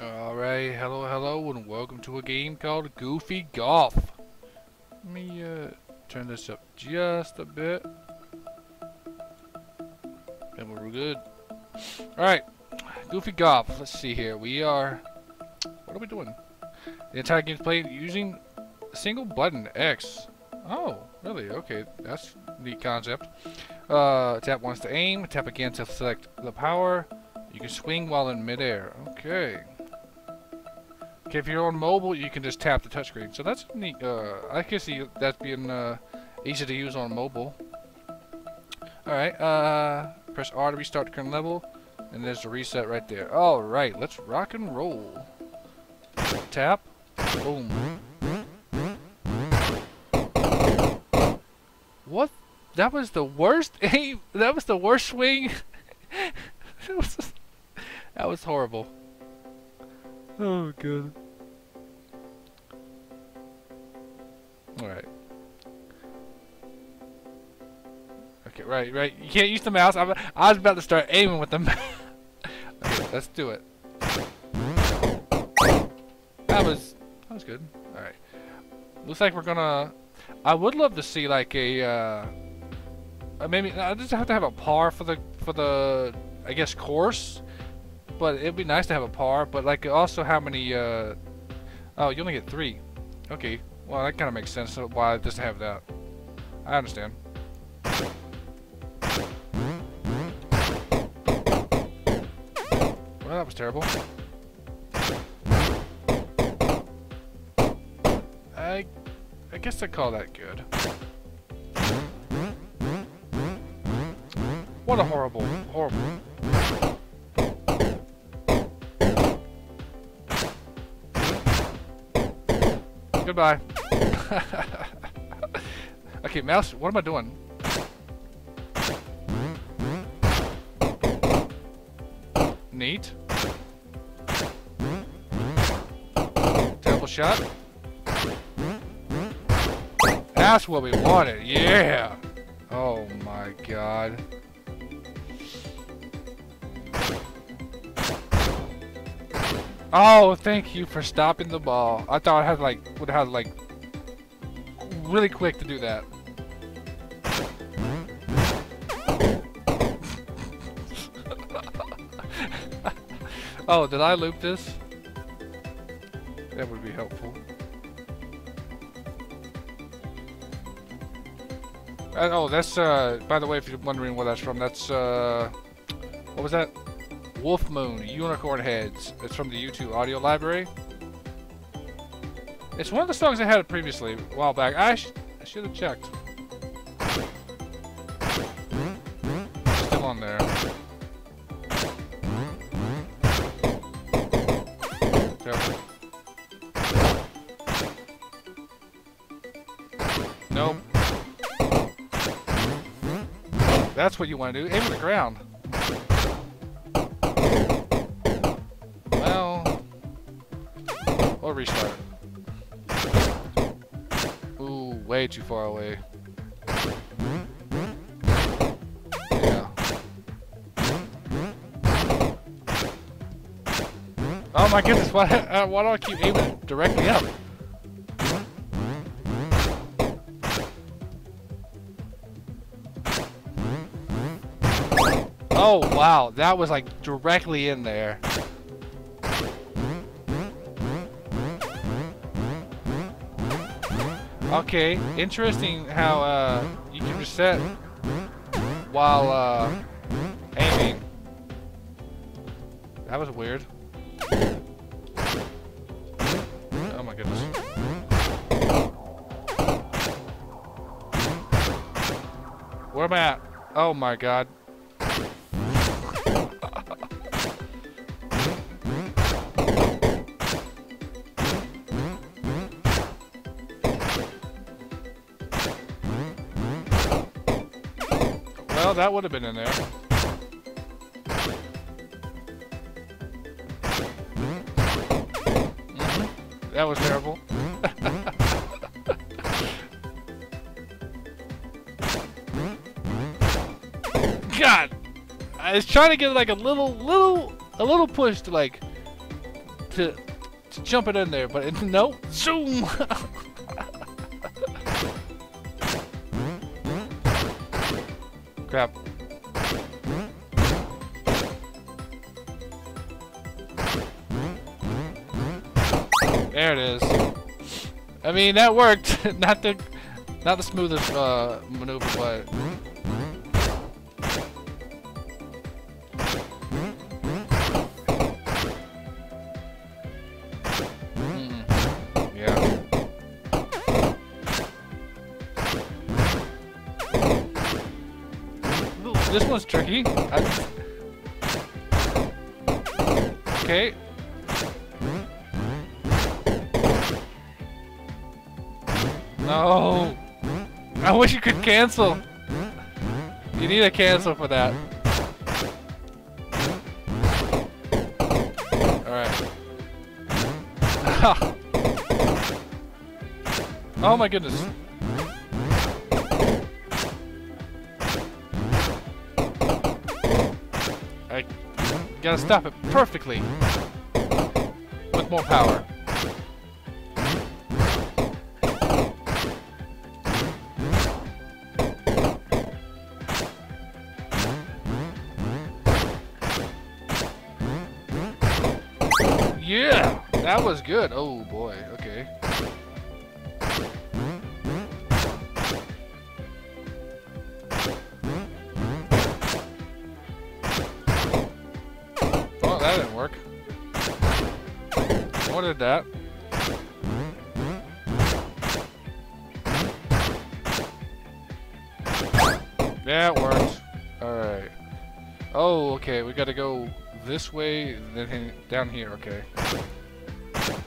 Alright, hello, hello, and welcome to a game called Goofy Golf. Let me turn this up just a bit. And we're good. Alright, Goofy Golf. Let's see here. We are... what are we doing? The entire game is played using a single button, X. Oh, really? Okay, that's a neat concept. Tap once to aim, tap again to select the power. You can swing while in midair. Okay. Okay, if you're on mobile, you can just tap the touchscreen. So that's neat. I can see that being easy to use on mobile. Alright, press R to restart the current level. And there's the reset right there. Alright, let's rock and roll. Tap. Boom. What? That was the worst aim. That was the worst swing. That was horrible. Oh, good. Alright. Okay, right. You can't use the mouse. I was about to start aiming with the mouse. Okay, let's do it. That was good. Alright. Looks like we're gonna... I would love to see like a... maybe I just have to have a par for the I guess course, but it'd be nice to have a par. But like also how many? Oh, you only get 3. Okay, well that kind of makes sense. So why just have that? I understand. Well, that was terrible. I guess I call that good. What a horrible. Goodbye. Okay, mouse, what am I doing? Neat. Terrible shot. That's what we wanted, yeah! Oh my god. Oh, thank you for stopping the ball. I thought I had like really quick to do that. Oh, did I loop this? That would be helpful. Oh, that's by the way, if you're wondering where that's from, that's what was that? Wolf Moon Unicorn Heads. It's from the YouTube audio library. It's one of the songs I had previously a while back. I should have checked. Still on there. Terrible. Nope. That's what you want to do. Aim at the ground. Or restart. Ooh, way too far away. Yeah. Oh my goodness, why do I keep aiming directly up? Oh wow, that was like directly in there. Okay, interesting how you can reset while aiming. That was weird. Oh my goodness. Where am I at? Oh my god. Well, that would have been in there. Mm-hmm. That was terrible. God! I was trying to get like a little push to like to jump it in there, but it, no, zoom. Crap. There it is. I mean, that worked. not the smoothest maneuver, but. Yeah. This one's tricky. Okay. No! I wish you could cancel! You need a cancel for that. Alright. Oh my goodness. I gotta stop it perfectly. With more power. Yeah! That was good. Oh boy, okay. Oh, that didn't work. I wanted that. That worked. Alright. Oh, okay, we gotta go this way, then down here, okay.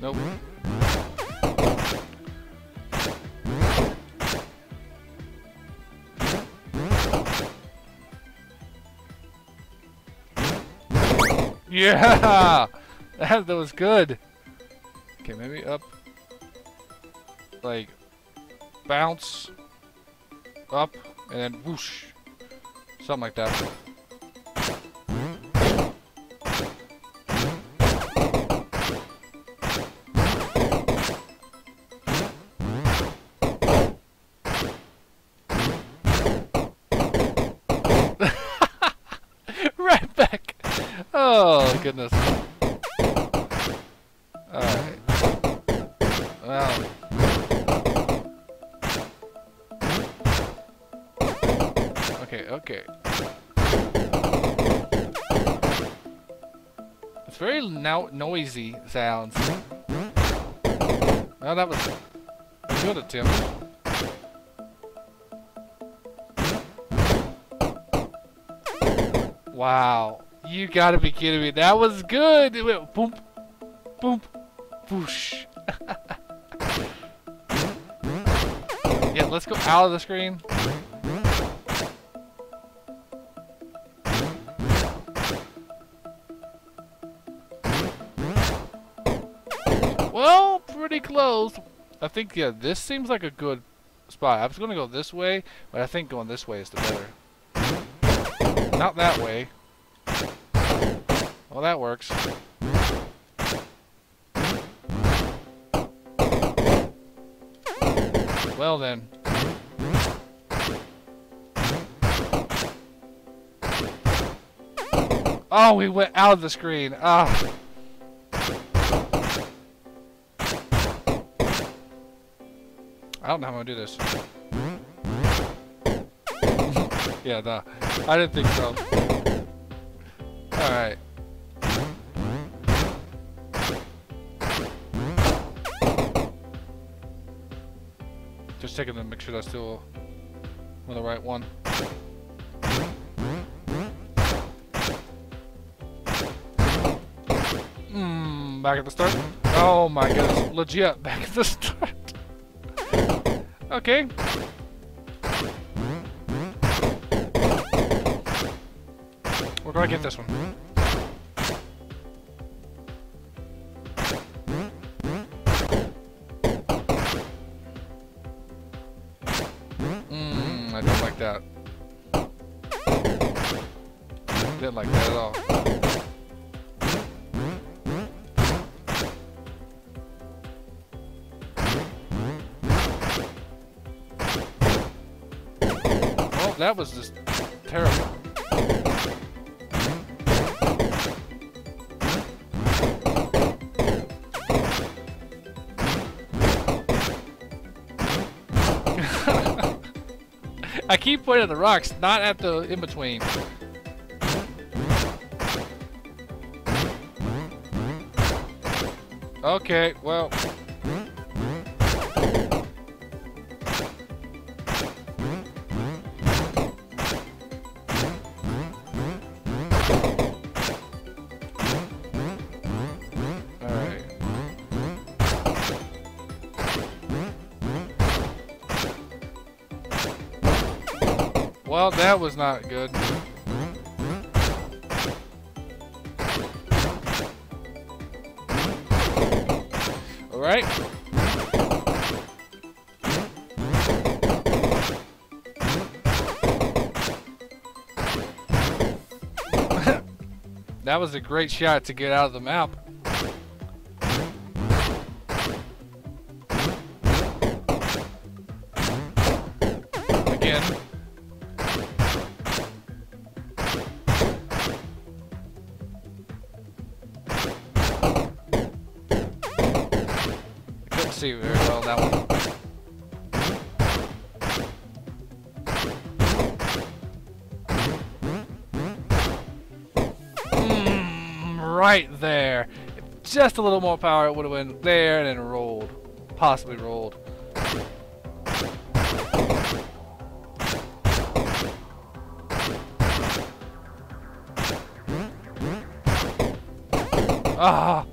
Nope. Yeah! That was good! Okay, maybe up. Like, bounce. Up, and then whoosh. Something like that. Oh goodness. Alright. Wow. Okay, okay. It's very noisy sounds. Well, that was a good attempt. Wow. You gotta be kidding me. That was good. It went boom, boom, whoosh. Yeah, let's go out of the screen. Well, pretty close. I think, yeah, this seems like a good spot. I was gonna go this way, but I think going this way is the better. Not that way. Well, that works. Well then. Oh, we went out of the screen. Ah. I don't know how I'm gonna do this. Yeah, nah. I didn't think so. Alright. Just checking to make sure that's still on the right one. Back at the start. Oh my goodness, legit back at the start. Okay. We're gonna get this one. Didn't like that at all. That was just terrible. I keep pointing at the rocks, not at the in-between. Okay, well... well, that was not good. All right. That was a great shot to get out of the map. Again. See very well that one. Right there. Just a little more power, it would have went there and then rolled. Possibly rolled. Ah!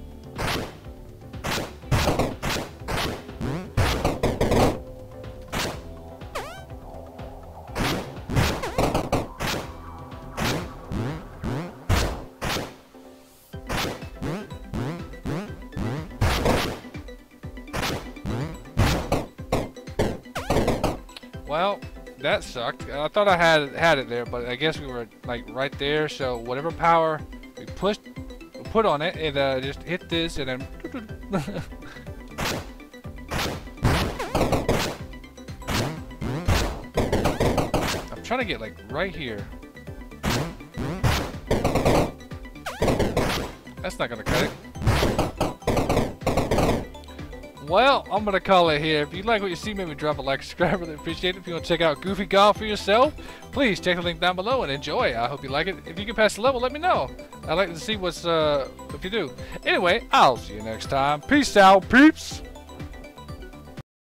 Well, that sucked. I thought I had it there, but I guess we were like right there. So whatever power we pushed, we put on it, it just hit this, and then. I'm trying to get like right here. That's not gonna cut it. Well, I'm gonna call it here. If you like what you see, maybe drop a like, subscribe, really appreciate it. If you want to check out Goofy Golf for yourself, please check the link down below and enjoy. I hope you like it. If you can pass the level, let me know. I'd like to see what's if you do. Anyway, I'll see you next time. Peace out, peeps.